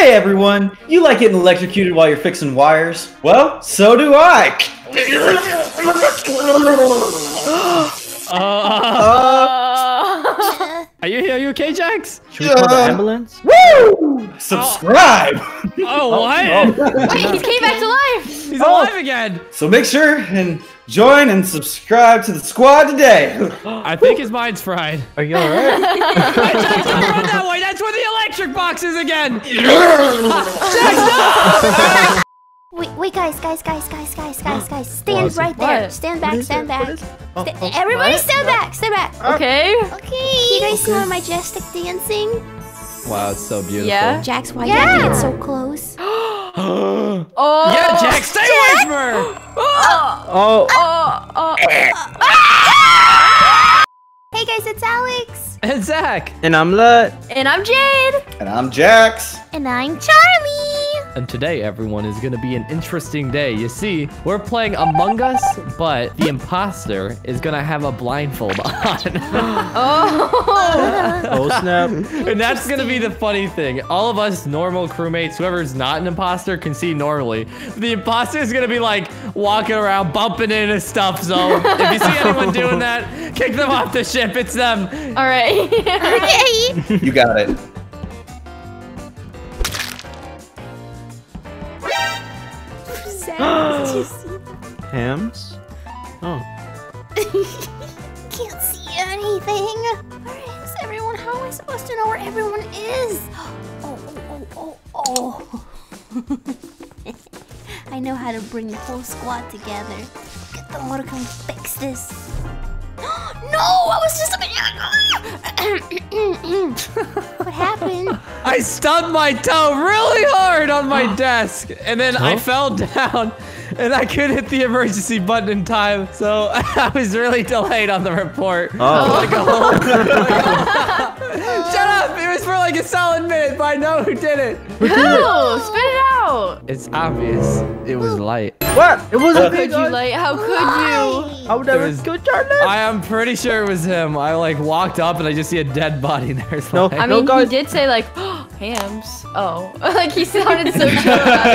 Hey everyone, you like getting electrocuted while you're fixing wires? Well, so do I! Are you okay, Jax? Should we call the ambulance? Woo! Subscribe! Oh, what? Wait, he came back to life! He's alive again! So make sure and join and subscribe to the squad today! I think his mind's fried. Are you alright? Jax, don't run that way! That's where the electric box is again! Jax, no! Wait, guys, stand right there. Stand back. Everybody stand back. Okay. You guys see my majestic dancing? Wow, it's so beautiful. Yeah. Jax, why did you get so close? Oh. Yeah, Jax, stay away from her. Hey guys, it's Alex. And Zach. And I'm Lut. And I'm Jade. And I'm Jax. And I'm Charlie. And today, everyone, is going to be an interesting day. You see, we're playing Among Us, but the imposter is going to have a blindfold on. Oh, snap. And that's going to be the funny thing. All of us normal crewmates, whoever's not an imposter, can see normally. The imposter is going to be, like, walking around, bumping into stuff. So if you see anyone doing that, kick them off the ship. It's them. All right. Okay. You got it. Hams? Oh. Can't see anything. Where is everyone? How am I supposed to know where everyone is? Oh. I know how to bring the whole squad together. Get the motor, come fix this. No! I was just What happened? I stubbed my toe really hard on my desk, and then I fell down, and I couldn't hit the emergency button in time, so I was really delayed on the report. Shut up! It was for like a solid minute, but I know who did it. Who? Spit it out! It's obvious. It was Light. What? It wasn't me, Light. How could you? I would never go Charlie. I am pretty sure it was him. I like walked up and I just see a dead body there. So I mean, he did say like, hams. Oh, like he sounded so chill about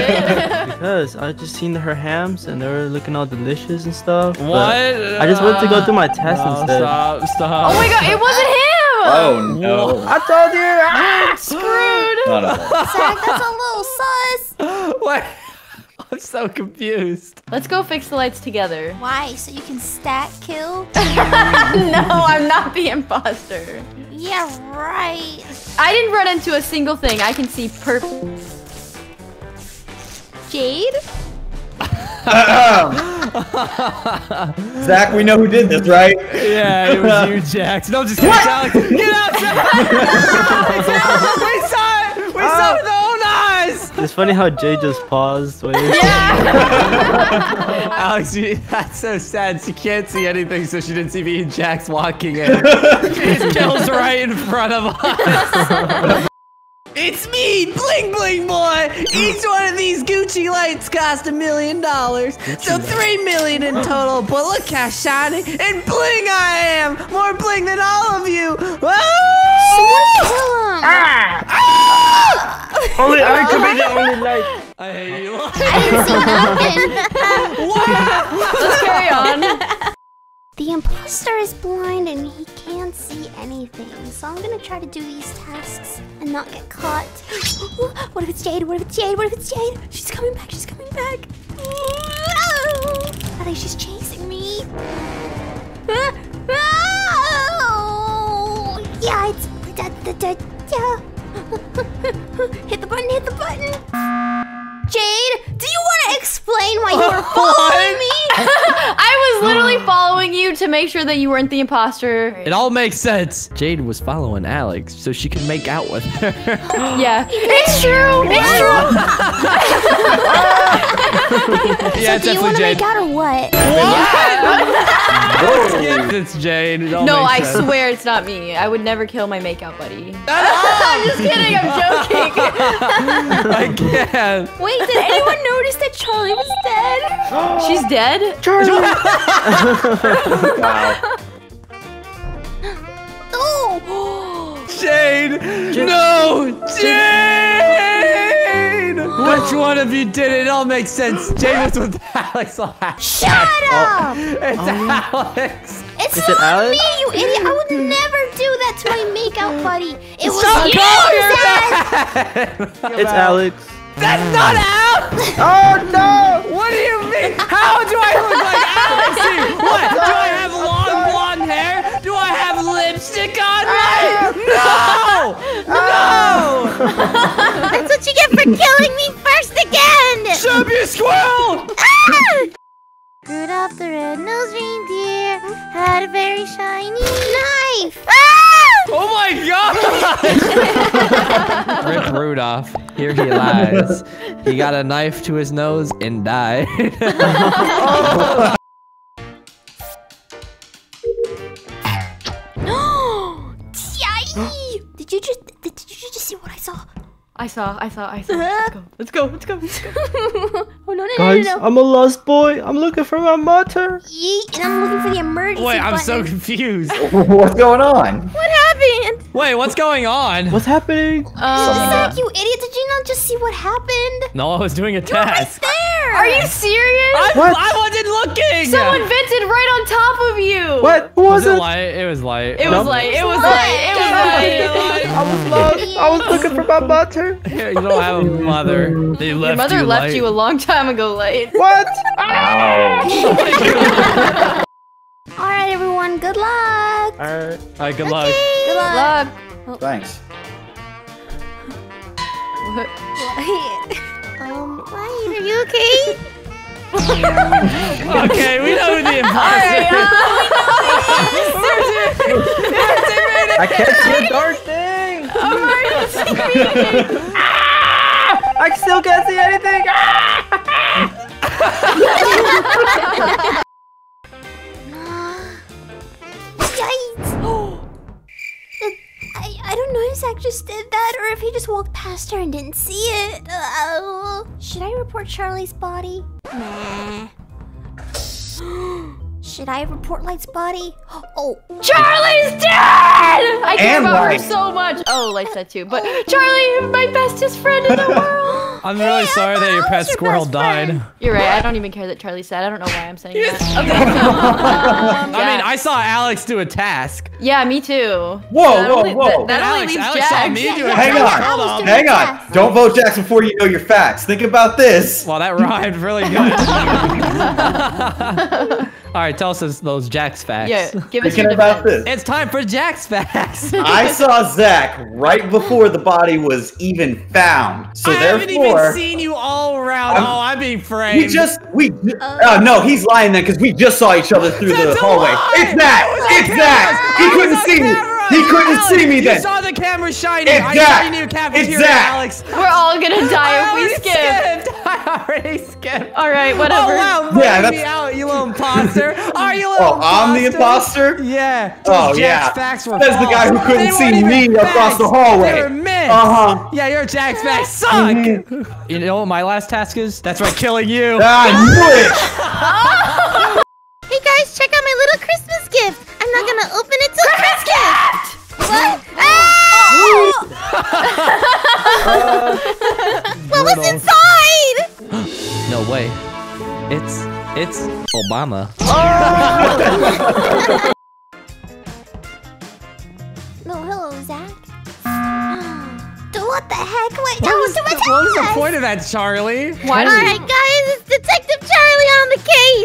it. Because I just seen her hams and they were looking all delicious and stuff. What? I just wanted to go through my test instead. Stop. Oh my god, it wasn't him. Oh no! I told you, I'm screwed. Zach, that's a little sus. What? I'm so confused. Let's go fix the lights together. Why? So you can stat kill? No, I'm not the imposter. Yeah, right. I didn't run into a single thing. I can see perfect. Jade? Zach, we know who did this, right? Yeah, it was you, Jax. No, just kidding, Alex. Get out, Alex! We saw it! We saw it with our own eyes! It's funny how Jay just paused. Yeah! Alex, that's so sad. She can't see anything, so she didn't see me and Jax walking in. She kills right in front of us. It's me, Bling Bling Boy! Each one of these Gucci lights cost $1 million. So $3 million in total, but look how shiny and bling I am! More bling than all of you! Whoa! Only I could be the only light. I hate you. I didn't see nothing! What? Let's carry on. The imposter is blind and he can't see anything, so I'm gonna try to do these tasks and not get caught. What if it's Jade? What if it's Jade? What if it's Jade? She's coming back. She's coming back. I think she's chasing me. Yeah, it's... Hit the button. Hit the button. Jade, do you want to explain why you were following me? I was literally following you to make sure that you weren't the imposter. It all makes sense. Jade was following Alex so she could make out with her. Yeah. It's true. It's true. Yeah, so do you want to make out or what? What? It's Jade. It all makes sense. I swear it's not me. I would never kill my makeout buddy. I'm just kidding. I'm joking. I can't. Wait, did anyone notice that Charlie was dead? She's dead? Charlie! Wow. Oh! Jade! No! Jade! Which one of you did it? It all makes sense. James with Alex. Shut up! It's Alex. It's not me, you idiot. I would never do that to my makeout buddy. It was you, Zach. It's Alex. That's not Alex. Oh no! What do you mean? How do I look like Alex? What? Do I have long blonde hair? Do I have lipstick on? No! No! That's what you get for killing me first again. Shove you squirrel! Ah! Rudolph the red-nosed reindeer had a very shiny knife. Ah! Oh my god! Rip Rudolph, here he lies. He got a knife to his nose and died. Oh. Did you just see what I saw? I saw. Let's go. Oh, no. Guys, no. I'm a lost boy. I'm looking for my mother. Yeet, and I'm looking for the emergency button. Wait, I'm so confused. What's going on? What happened? Wait, what's going on? What's happening? Zach, you idiot. Did you not just see what happened? No, I was doing a test. You're right there. Are you serious? I wasn't looking. Someone vented right on top of you. What was it? It was light. I was lost. I was looking for my mother. Here, you don't have a mother. They left. Your mother left you a long time ago, Light. What? Ow! All right, everyone. Good luck. All right. Good luck. Oh. Thanks. What? Light, are you okay? Okay, we know who the imposter is. I can't see a dark thing. I still can't see anything. I don't know if Zach just did that or if he just walked past her and didn't see it. Should I report Charlie's body? Nah. Should I report Light's body? Oh, Charlie's dead! I care about her so much. Oh, Light's dead too. But Charlie, my bestest friend in the world. I'm really sorry that your pet squirrel died. You're right. I don't even care that Charlie's sad. I don't know why I'm saying that. Okay, yeah. I mean, I saw Alex do a task. Yeah, me too. Whoa. That Alex saw me do a task. Hang on. Don't vote Jax before you know your facts. Think about this. Wow, that rhymed really good. All right, tell us those Jax facts. Yeah, give us your about this. It's time for Jax facts. I saw Zach right before the body was even found. So I haven't even seen you all around. I'm being framed. No, he's lying then because we just saw each other through the hallway. It's Zach. He couldn't see me. He couldn't see me then. You saw the camera shining. It's Zach. We're all gonna die if we skip. I already skipped. All right, whatever. Oh, wow, me out, you little imposter. Are you little imposter? I'm the imposter? Yeah. Oh, yeah. That's the guy who couldn't see me across the hallway. They were missed. Uh-huh. Yeah, your Jack's facts suck. Mm-hmm. You know what my last task is? That's right, killing you. I knew it. Hey, guys, check out my little Christmas gift. I'm not going to open it till Christmas. What? What was inside? No way. It's Obama. Oh. No, hello, Zach. What the heck? Wait, that was too much. What was the point of that, Charlie? All right, guys, it's Detective Charlie on the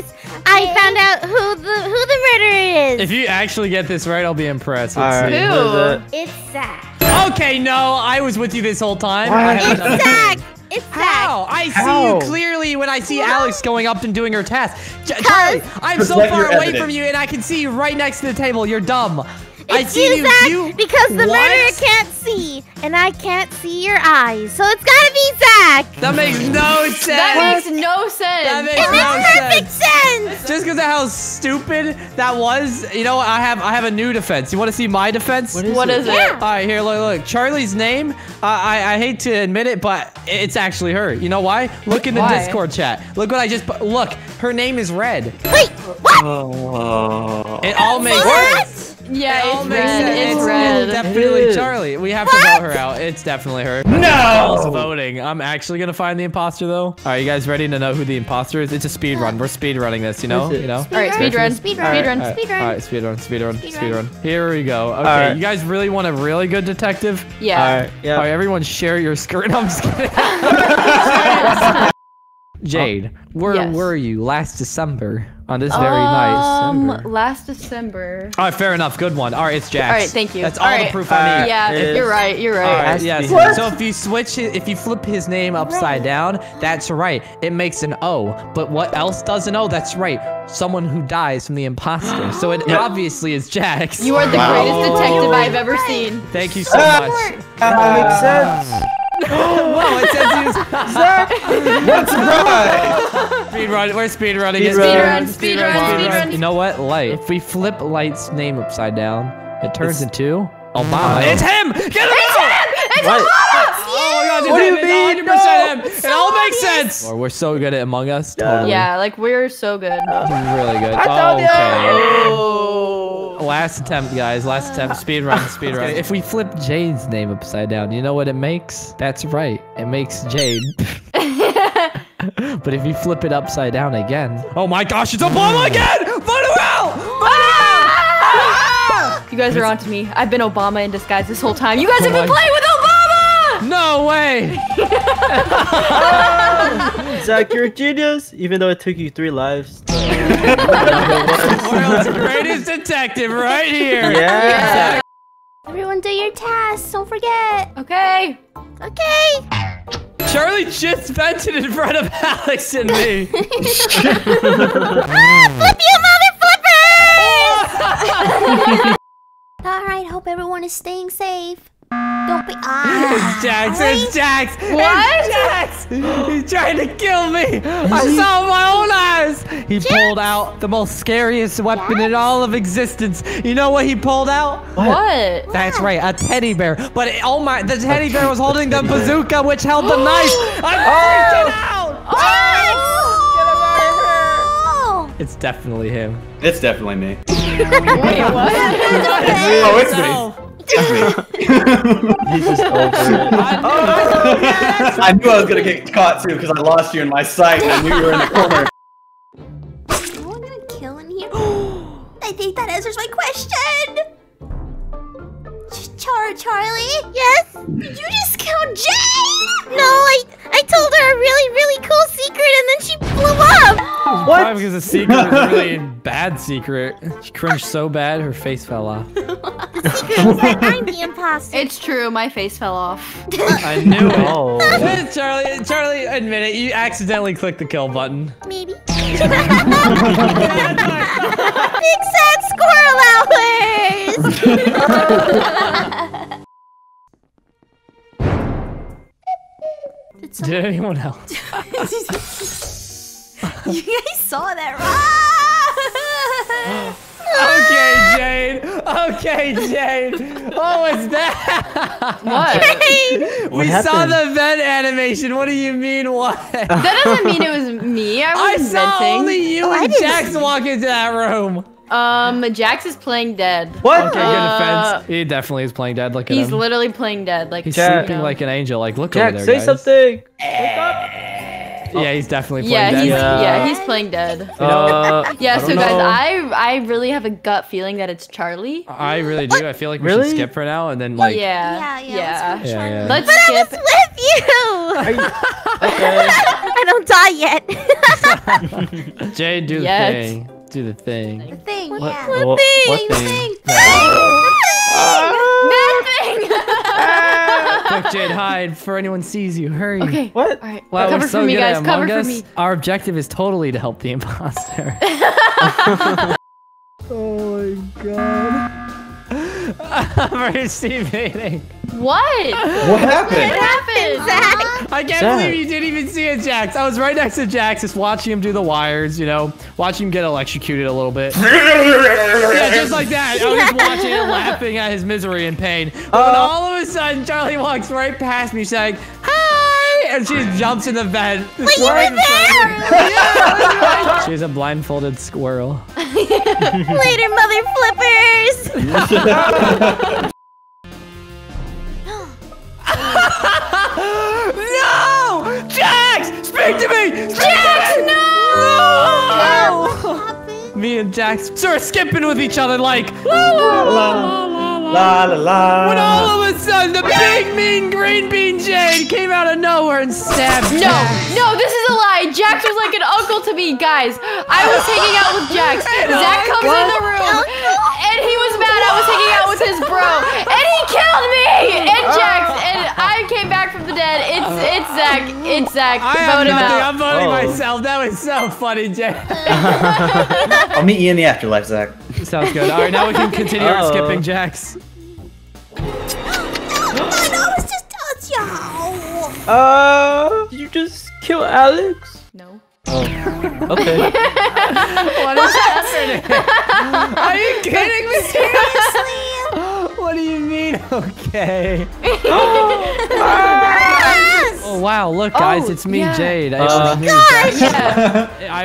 case. I found out who the murderer is. If you actually get this right, I'll be impressed. It's Zach. Okay, no, I was with you this whole time. It's Zach. It's Zach. I see you clearly when I see Alex going up and doing her task. Charlie, I'm so far away from you, and I can see you right next to the table. You're dumb. It's you, Zach, because the murderer can't see, and I can't see your eyes, so it's gotta be Zach. That makes no sense. That makes perfect sense. Just because of how stupid that was, you know, I have a new defense. You want to see my defense? What is it? Yeah. All right, here, look. Charlie's name. I hate to admit it, but it's actually her. You know why? Look in the Discord chat. Look what I just. Look, her name is Red. Wait, what? It all makes sense. Yeah, it's red. It's red. Definitely Charlie. We have to vote her out. It's definitely her. No! Voting. I'm actually gonna find the imposter though. All right, you guys ready to know who the imposter is? It's a speed run. We're speed running this, you know. You know. All right, speed run. Speed run. Speed run. Speed run. All right, speed run. Speed run. Speed run. Here we go. Okay, you guys really want a really good detective? Yeah. All right. Yeah. All right, everyone, share your skirt. I'm just kidding. Jade, where were you last December on this very night? Last December. All right, fair enough. Good one. All right, it's Jax. All right, thank you. That's all the proof I need. Yeah, you're right. You're right. All right, yes. So if you switch, if you flip his name upside down, that's right. It makes an O. But what else does an O? That's right. Someone who dies from the imposter. So it obviously is Jax. You are the greatest detective I've ever seen. Thank you so much. That makes sense. Whoa, it says you. Zach, let's run. Speedrun, we're speedrunning. Speedrun, speedrun, speedrun. You know what? Light. If we flip Light's name upside down, it turns into Obama. It's him! Get him! It's Obama! Oh my god, it's 100% him! It all makes sense! We're so good at Among Us. Yeah, like we're so good. Really good. Okay. Last attempt, guys. Last attempt. Speed run. Speed run. If we flip Jade's name upside down, you know what it makes? That's right. It makes Jade. But if you flip it upside down again, oh my gosh, it's Obama again! You guys are on to me. I've been Obama in disguise this whole time. You guys have been playing with Obama! No way! Zach, you're a genius, even though it took you 3 lives. World's greatest detective right here. Yeah. Everyone do your tasks. Don't forget. Okay. Okay. Charlie just vented in front of Alex and me. Flip you, mother flippers! All right. Hope everyone is staying safe. Don't be. It's Jax. It's Jax. What? Jax. He's trying to kill me. I saw my own eyes. He pulled out the most scariest weapon in all of existence. You know what he pulled out? What? That's right, a teddy bear. But it, oh my, the teddy bear was holding the bazooka, which held the knife. I'm freaking out. Oh. Get him out of here. It's definitely him. It's definitely me. Wait, what? Oh, it's me. I knew I was gonna get caught too because I lost you in my sight and I knew you were in the corner. Is anyone gonna kill in here? I think that answers my question. Charlie? Yes? Did you just kill Jane? No, I told her a really, really cool secret and then she blew up. What? Probably because the secret was a really bad secret. She cringed so bad her face fell off. The secret was that I'm the imposter. It's true, my face fell off. I knew it. Oh. Charlie, admit it, you accidentally clicked the kill button. Maybe. Big sad squirrel hours! Did anyone else? You guys saw that, right? Okay, Jade. Okay, Jade. What was that? What? We saw the vent animation. What do you mean, what? That doesn't mean it was me. I was venting. I saw only you and Jax walk into that room. Jax is playing dead. What? Okay, good offense. He definitely is playing dead. Look at him. He's literally playing dead. Like, he's sleeping like an angel. Like, look over there, guys. Jax, say something. Wake up. Yeah, he's definitely playing dead. He's playing dead. So guys, I really have a gut feeling that it's Charlie. I really do. I feel like we should skip for now and then like. Yeah. Let's skip. But I was with you. Okay. I don't die yet. Jade, do the thing. Do the thing. The thing. What thing? Quick, Jade, hide before anyone sees you. Hurry. Okay. What? All right. Wow, cover for me, guys. Cover for me. Our objective is totally to help the imposter. Oh my god. I'm receiving. What happened? What happened, Zach? I can't believe you didn't even see it, Jax. I was right next to Jax, just watching him do the wires, you know, watching him get electrocuted a little bit. Yeah, just like that. I was just watching him laughing at his misery and pain. But all of a sudden, Charlie walks right past me, saying, "Hi!" and she jumps in the bed. Wait, you were there? Yeah, she's a blindfolded squirrel. Later, mother flippers. No! Jax! Speak to me! Speak Jax, to me! No! No! Me and Jax start skipping with each other like la la la la la la la la. When all of a sudden the big mean green bean Jade came out of nowhere and stabbed Jax. No, this is a lie. Jax was like an uncle to me, guys. I was hanging out with Jax. Zach comes in the room and he was mad I was hanging out with his bro. And he killed me and Jax. And I came back from the dead. It's Zach. It's Zach. I'm voting myself. That was so funny, Jax. I'll meet you in the afterlife, Zach. Sounds good. All right, now we can continue our skipping, Jax. You just kill Alex? No. Oh. Okay. What is happening? Are you kidding me? Seriously? What do you mean? Okay. Oh wow! Look, guys, it's me, Jade. I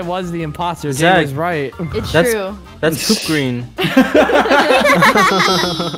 was the imposter. Jade was right. It's true. That's poop green.